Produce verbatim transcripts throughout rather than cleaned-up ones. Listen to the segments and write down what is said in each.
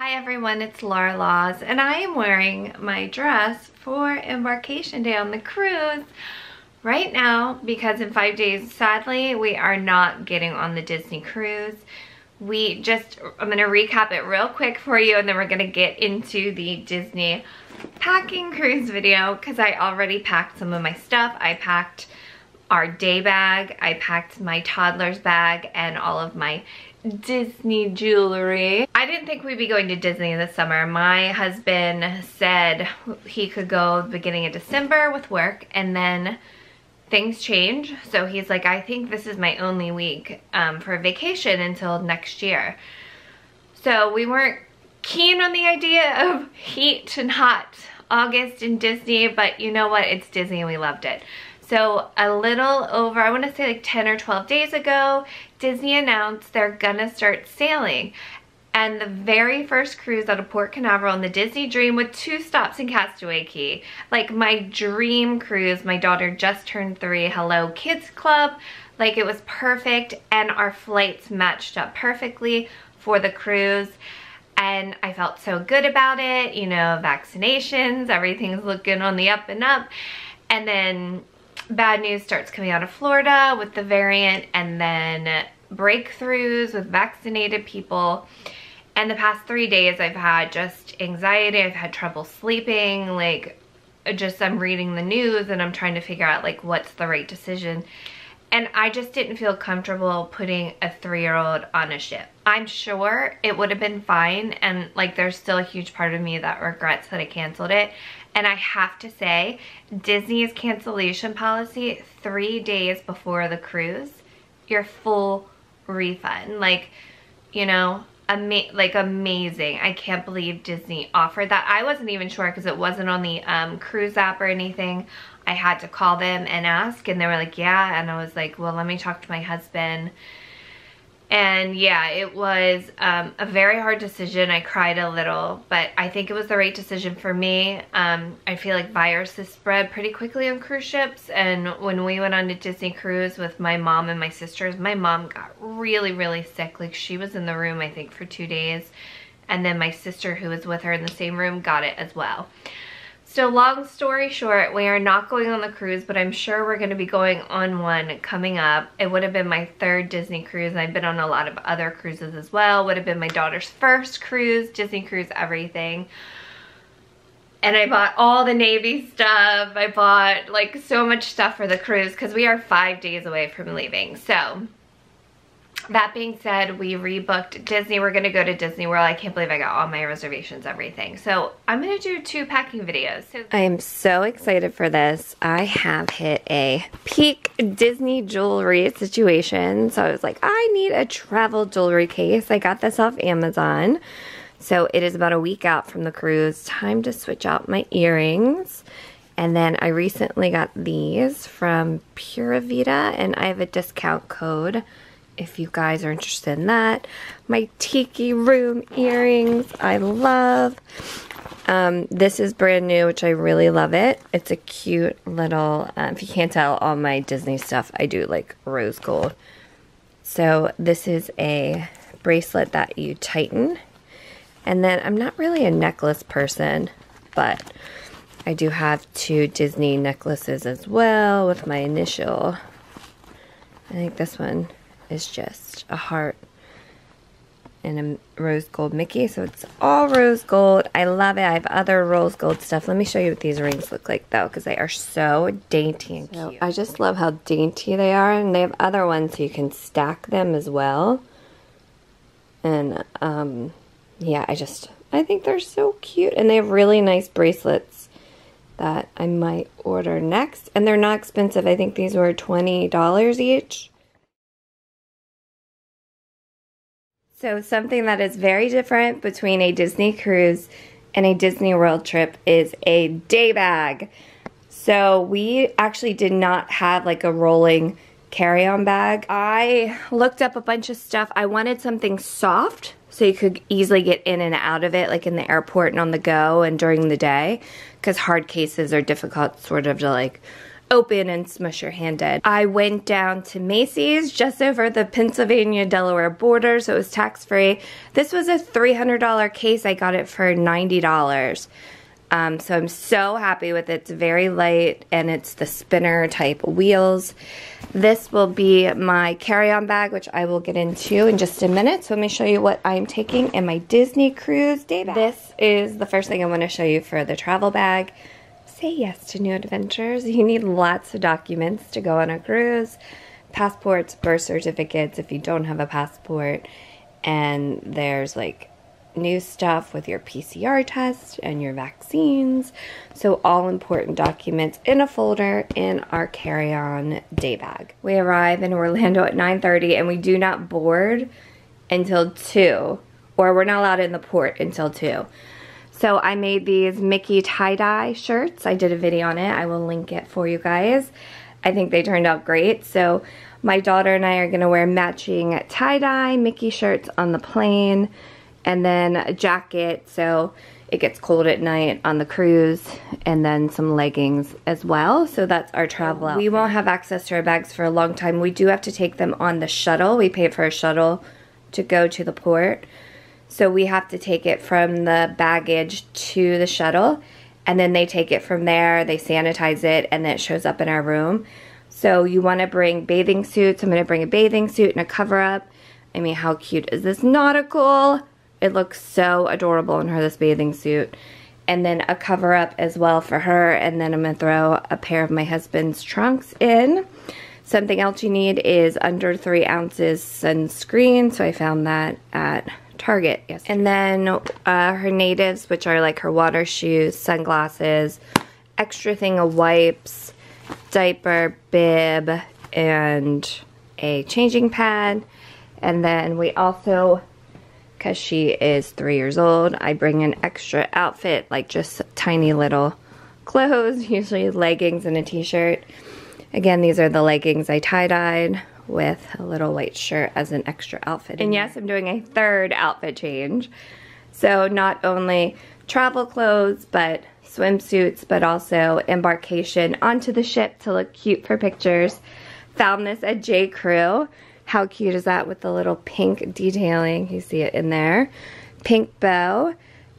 Hi everyone, it's Laura Laws, and I am wearing my dress for embarkation day on the cruise right now because in five days, sadly, we are not getting on the Disney Cruise. We just, I'm going to recap it real quick for you, and then we're going to get into the Disney packing cruise video because I already packed some of my stuff. I packed our day bag, I packed my toddler's bag, and all of my Disney jewelry. I didn't think we'd be going to Disney this summer. My husband said he could go the beginning of December with work, and then things change. So he's like, I think this is my only week um, for vacation until next year. So we weren't keen on the idea of heat and hot August in Disney, but you know what? It's Disney and we loved it. So a little over, I want to say like ten or twelve days ago, Disney announced they're gonna start sailing. And the very first cruise out of Port Canaveral in the Disney Dream with two stops in Castaway Cay. Like my dream cruise, my daughter just turned three, hello kids club. Like it was perfect, and our flights matched up perfectly for the cruise. And I felt so good about it, you know, vaccinations, everything's looking on the up and up. And then bad news starts coming out of Florida with the variant, and then breakthroughs with vaccinated people. And the past three days I've had just anxiety, I've had trouble sleeping, like just I'm reading the news and I'm trying to figure out like what's the right decision. And I just didn't feel comfortable putting a three-year-old on a ship. I'm sure it would have been fine, and like there's still a huge part of me that regrets that I canceled it. And I have to say, Disney's cancellation policy, three days before the cruise, your full refund. Like, you know, ama like amazing. I can't believe Disney offered that. I wasn't even sure because it wasn't on the um, cruise app or anything. I had to call them and ask, and they were like, yeah. And I was like, well, let me talk to my husband. And yeah, it was um, a very hard decision. I cried a little, but I think it was the right decision for me. Um, I feel like viruses spread pretty quickly on cruise ships. And when we went on a Disney cruise with my mom and my sisters, my mom got really, really sick. Like she was in the room, I think, for two days. And then my sister, who was with her in the same room, got it as well. So long story short, we are not going on the cruise, but I'm sure we're going to be going on one coming up. It would have been my third Disney cruise, and I've been on a lot of other cruises as well. Would have been my daughter's first cruise, Disney cruise, everything. And I bought all the Navy stuff. I bought like so much stuff for the cruise because we are five days away from leaving. So that being said, we rebooked Disney. We're going to go to Disney World. I can't believe I got all my reservations, everything. So I'm going to do two packing videos. So I am so excited for this. I have hit a peak Disney jewelry situation. So I was like, I need a travel jewelry case. I got this off Amazon. So it is about a week out from the cruise. Time to switch out my earrings. And then I recently got these from Pura Vida, and I have a discount code if you guys are interested in that. My Tiki Room earrings, I love. Um, this is brand new, which I really love it. It's a cute little, uh, if you can't tell, all my Disney stuff, I do like rose gold. So this is a bracelet that you tighten. And then I'm not really a necklace person, but I do have two Disney necklaces as well with my initial. I think this one is just a heart and a rose gold Mickey. So it's all rose gold. I love it. I have other rose gold stuff. Let me show you what these rings look like though, because they are so dainty and so cute. I just love how dainty they are, and they have other ones so you can stack them as well. And um, yeah, I just, I think they're so cute, and they have really nice bracelets that I might order next. And they're not expensive. I think these were twenty dollars each. So something that is very different between a Disney cruise and a Disney World trip is a day bag. So we actually did not have like a rolling carry-on bag. I looked up a bunch of stuff. I wanted something soft so you could easily get in and out of it, like in the airport and on the go and during the day, because hard cases are difficult sort of to like open and smush your hand in. I went down to Macy's just over the Pennsylvania-Delaware border, so it was tax-free. This was a three hundred dollar case. I got it for ninety dollars. Um, so I'm so happy with it. It's very light, and it's the spinner type wheels. This will be my carry-on bag, which I will get into in just a minute. So let me show you what I'm taking in my Disney Cruise day bag. This is the first thing I want to show you for the travel bag. Say yes to new adventures. You need lots of documents to go on a cruise. Passports, birth certificates if you don't have a passport. And there's like new stuff with your P C R test and your vaccines. So all important documents in a folder in our carry-on day bag. We arrive in Orlando at nine thirty and we do not board until two, or we're not allowed in the port until two. So I made these Mickey tie-dye shirts. I did a video on it. I will link it for you guys. I think they turned out great. So my daughter and I are gonna wear matching tie-dye Mickey shirts on the plane. And then a jacket, so it gets cold at night on the cruise, and then some leggings as well. So that's our travel outfit. We won't have access to our bags for a long time. We do have to take them on the shuttle. We paid for a shuttle to go to the port. So we have to take it from the baggage to the shuttle, and then they take it from there, they sanitize it, and then it shows up in our room. So you wanna bring bathing suits. I'm gonna bring a bathing suit and a cover-up. I mean, how cute is this nautical? It looks so adorable in her, this bathing suit. And then a cover-up as well for her. And then I'm going to throw a pair of my husband's trunks in. Something else you need is under three ounces sunscreen. So I found that at Target yesterday. And then uh, her Natives, which are like her water shoes, sunglasses, extra thing of wipes, diaper, bib, and a changing pad. And then we also... because she is three years old, I bring an extra outfit, like just tiny little clothes, usually leggings and a t-shirt. Again, these are the leggings I tie-dyed with a little white shirt as an extra outfit. And yes, I'm doing a third outfit change. So not only travel clothes, but swimsuits, but also embarkation onto the ship to look cute for pictures. Found this at J Crew. How cute is that with the little pink detailing? You see it in there. Pink bow,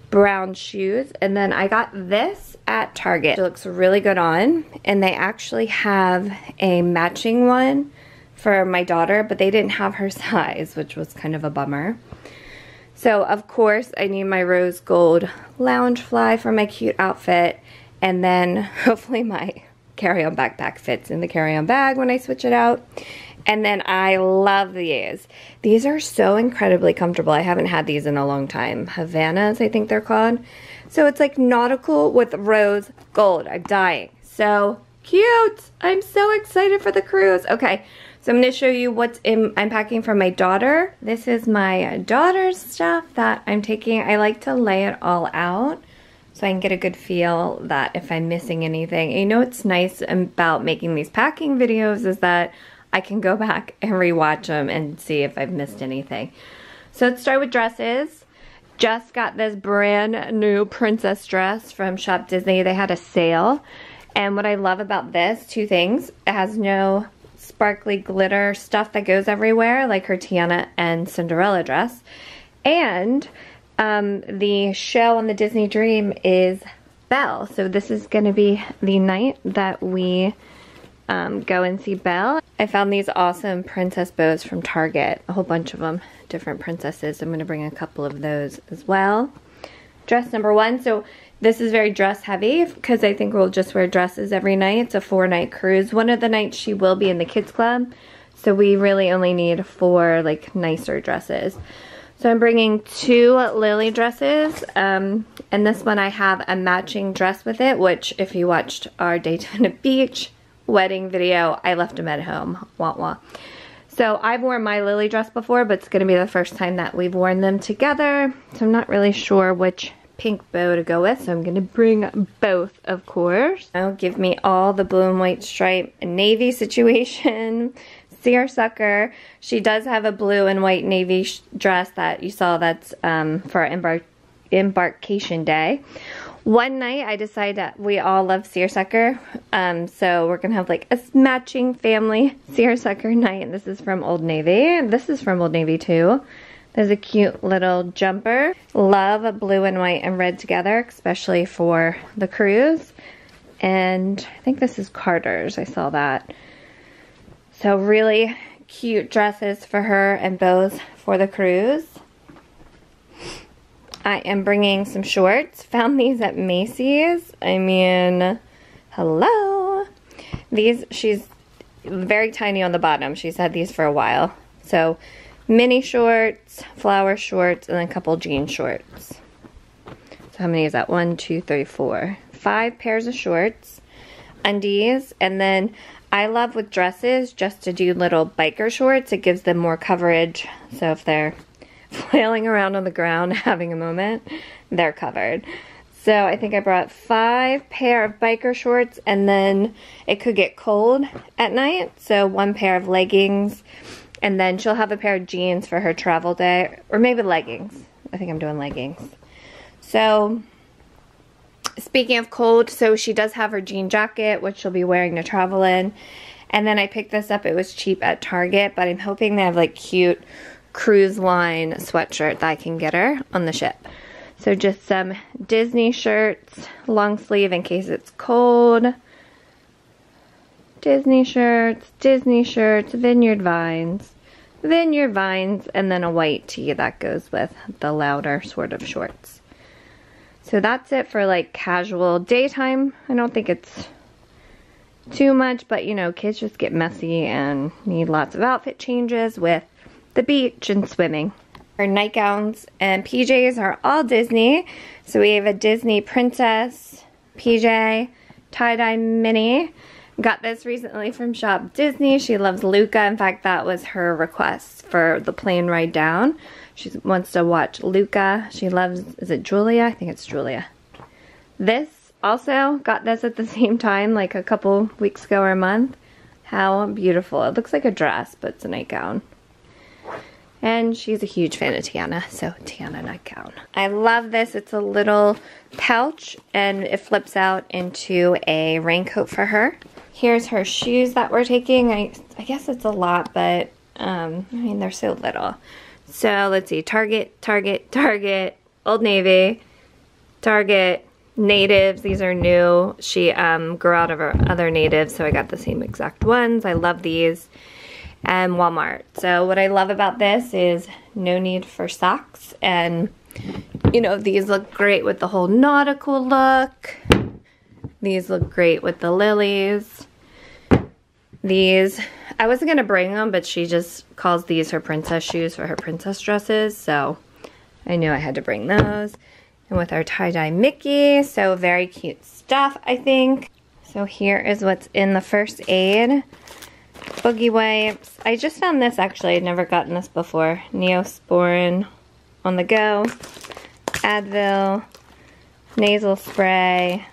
brown shoes, and then I got this at Target. It looks really good on, and they actually have a matching one for my daughter, but they didn't have her size, which was kind of a bummer. So, of course, I need my rose gold Lounge Fly for my cute outfit, and then hopefully my carry-on backpack fits in the carry-on bag when I switch it out. And then I love these. These are so incredibly comfortable. I haven't had these in a long time. Havanas, I think they're called. So it's like nautical with rose gold. I'm dying. So cute. I'm so excited for the cruise. Okay, so I'm going to show you what's in, I'm packing for my daughter. This is my daughter's stuff that I'm taking. I like to lay it all out so I can get a good feel that if I'm missing anything. And you know what's nice about making these packing videos is that I can go back and rewatch them and see if I've missed anything. So let's start with dresses. Just got this brand new princess dress from Shop Disney. They had a sale. And what I love about this, two things. It has no sparkly glitter stuff that goes everywhere like her Tiana and Cinderella dress. And um, the show on the Disney Dream is Belle. So this is going to be the night that we... Um, go and see Belle. I found these awesome princess bows from Target. A whole bunch of them. Different princesses. I'm going to bring a couple of those as well. Dress number one. So this is very dress heavy because I think we'll just wear dresses every night. It's a four night cruise. One of the nights she will be in the kids club. So we really only need four like nicer dresses. So I'm bringing two Lily dresses. Um, and this one I have a matching dress with it. Which if you watched our Daytona Beach wedding video, I left them at home. Wah wah. So I've worn my Lily dress before, but it's going to be the first time that we've worn them together. So I'm not really sure which pink bow to go with, so I'm going to bring both, of course. Now give me all the blue and white stripe navy situation. Seersucker. She does have a blue and white navy dress that you saw that's um, for embark embarkation day. One night I decided that we all love seersucker, um, so we're gonna have like a matching family seersucker night. And this is from Old Navy. This is from Old Navy too. There's a cute little jumper. Love blue and white and red together, especially for the cruise. And I think this is Carter's, I saw that. So really cute dresses for her and bows for the cruise. I am bringing some shorts. Found these at Macy's. I mean, hello. These, she's very tiny on the bottom. She's had these for a while. So, mini shorts, flower shorts, and then a couple jean shorts. So, how many is that? One, two, three, four. Five pairs of shorts, undies, and then I love with dresses just to do little biker shorts. It gives them more coverage. So, if they're flailing around on the ground having a moment, they're covered. So I think I brought five pair of biker shorts, and then it could get cold at night, so one pair of leggings, and then she'll have a pair of jeans for her travel day, or maybe leggings. I think I'm doing leggings. So speaking of cold, so she does have her jean jacket, which she'll be wearing to travel in. And then I picked this up. It was cheap at Target, but I'm hoping they have like cute cruise line sweatshirt that I can get her on the ship. So just some Disney shirts, long sleeve in case it's cold. Disney shirts, Disney shirts, Vineyard Vines, Vineyard Vines, and then a white tee that goes with the louder sort of shorts. So that's it for like casual daytime. I don't think it's too much, but you know, kids just get messy and need lots of outfit changes with the beach and swimming. Her nightgowns and P Js are all Disney. So we have a Disney princess P J, tie-dye Minnie. Got this recently from Shop Disney. She loves Luca. In fact, that was her request for the plane ride down. She wants to watch Luca. She loves, is it Julia? I think it's Julia. This also, got this at the same time, like a couple weeks ago or a month. How beautiful. It looks like a dress, but it's a nightgown. And she's a huge fan of Tiana, so Tiana nightgown. I love this. It's a little pouch, and it flips out into a raincoat for her. Here's her shoes that we're taking. I, I guess it's a lot, but um, I mean, they're so little. So let's see. Target, Target, Target, Old Navy, Target, Natives. These are new. She um, grew out of her other Natives, so I got the same exact ones. I love these. And Walmart. So what I love about this is no need for socks, and you know, these look great with the whole nautical look. These look great with the lilies. These, I wasn't going to bring them, but she just calls these her princess shoes for her princess dresses, so I knew I had to bring those. And with our tie-dye Mickey, so very cute stuff, I think. So here is what's in the first aid. Boogie Wipes. I just found this actually. I'd never gotten this before. Neosporin on the go. Advil. Nasal spray.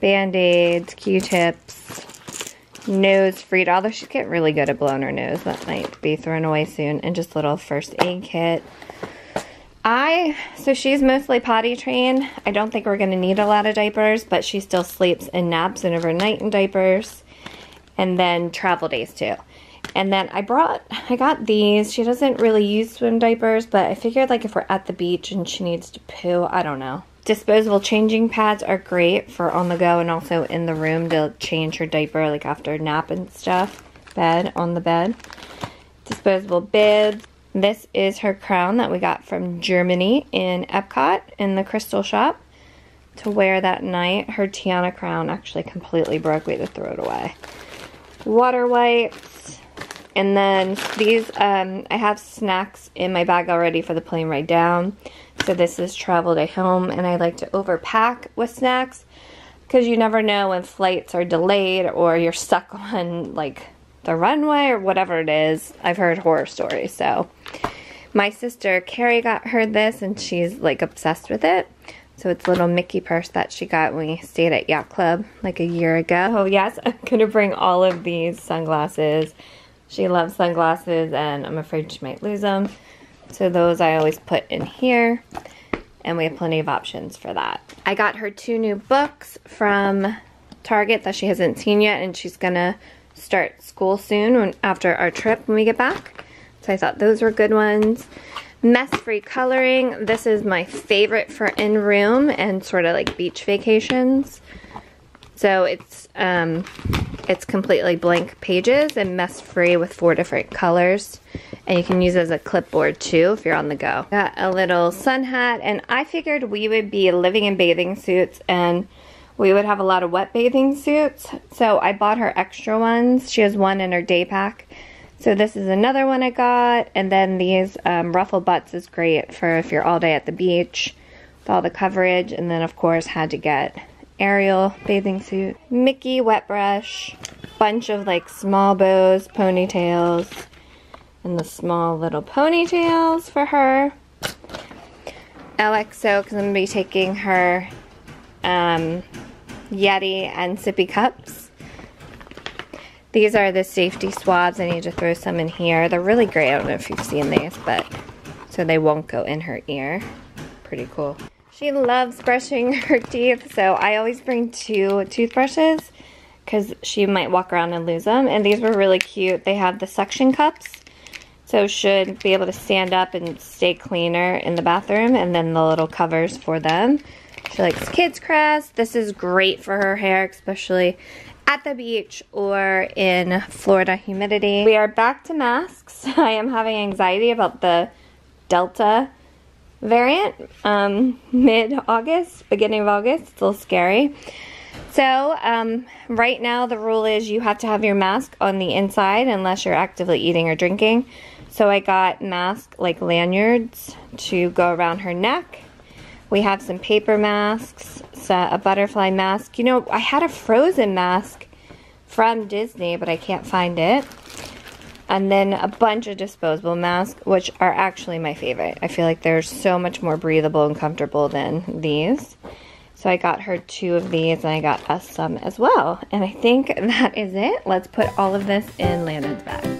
Band-Aids. Q-tips. Nose Frida. Although she's getting really good at blowing her nose. That might be thrown away soon. And just little first aid kit. I, so she's mostly potty trained. I don't think we're going to need a lot of diapers, but she still sleeps and naps and overnight in diapers. And then travel days too. And then I brought, I got these. She doesn't really use swim diapers, but I figured like if we're at the beach and she needs to poo, I don't know. Disposable changing pads are great for on the go and also in the room to change her diaper like after a nap and stuff. Bed, on the bed. Disposable bibs. This is her crown that we got from Germany in Epcot in the crystal shop to wear that night. Her Tiana crown actually completely broke. We had to throw it away. Water wipes, and then these, um, I have snacks in my bag already for the plane ride down, so this is travel day home, and I like to overpack with snacks, because you never know when flights are delayed, or you're stuck on, like, the runway, or whatever it is. I've heard horror stories, so. My sister Carrie got her this, and she's, like, obsessed with it. So it's a little Mickey purse that she got when we stayed at Yacht Club like a year ago. Oh yes, I'm going to bring all of these sunglasses. She loves sunglasses and I'm afraid she might lose them. So those I always put in here. and we have plenty of options for that. I got her two new books from Target that she hasn't seen yet, and she's gonna start school soon when, after our trip when we get back. So I thought those were good ones. Mess-free coloring. This is my favorite for in-room and sort of like beach vacations. So it's um, it's completely blank pages and mess-free with four different colors. And you can use it as a clipboard too if you're on the go. Got a little sun hat, and I figured we would be living in bathing suits and we would have a lot of wet bathing suits. So I bought her extra ones. She has one in her day pack. So this is another one I got, and then these um, Ruffle Butts is great for if you're all day at the beach with all the coverage. And then of course had to get Ariel bathing suit, Mickey wet brush, bunch of like small bows, ponytails, and the small little ponytails for her. L X O, because I'm going to be taking her um, Yeti and sippy cups. These are the safety swabs. I need to throw some in here. They're really great. I don't know if you've seen these, but so they won't go in her ear. Pretty cool. She loves brushing her teeth, so I always bring two toothbrushes because she might walk around and lose them. And these were really cute. They have the suction cups, so should be able to stand up and stay cleaner in the bathroom, and then the little covers for them. She likes Kids Crest. This is great for her hair, especially at the beach or in Florida humidity. We are back to masks. I am having anxiety about the Delta variant, um, mid-August, beginning of August. It's a little scary. So um, right now the rule is you have to have your mask on the inside unless you're actively eating or drinking. So I got mask like lanyards to go around her neck. We have some paper masks, a butterfly mask. You know, I had a Frozen mask from Disney, but I can't find it. And then a bunch of disposable masks, which are actually my favorite. I feel like they're so much more breathable and comfortable than these. So I got her two of these, and I got us some as well. And I think that is it. Let's put all of this in Landon's bag.